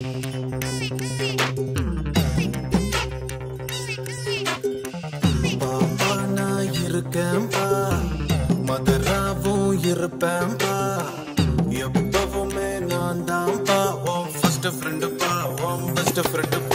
Papa na irukempa madraavum irupempa eppavume naandaampa oh first friend pa oh best friend.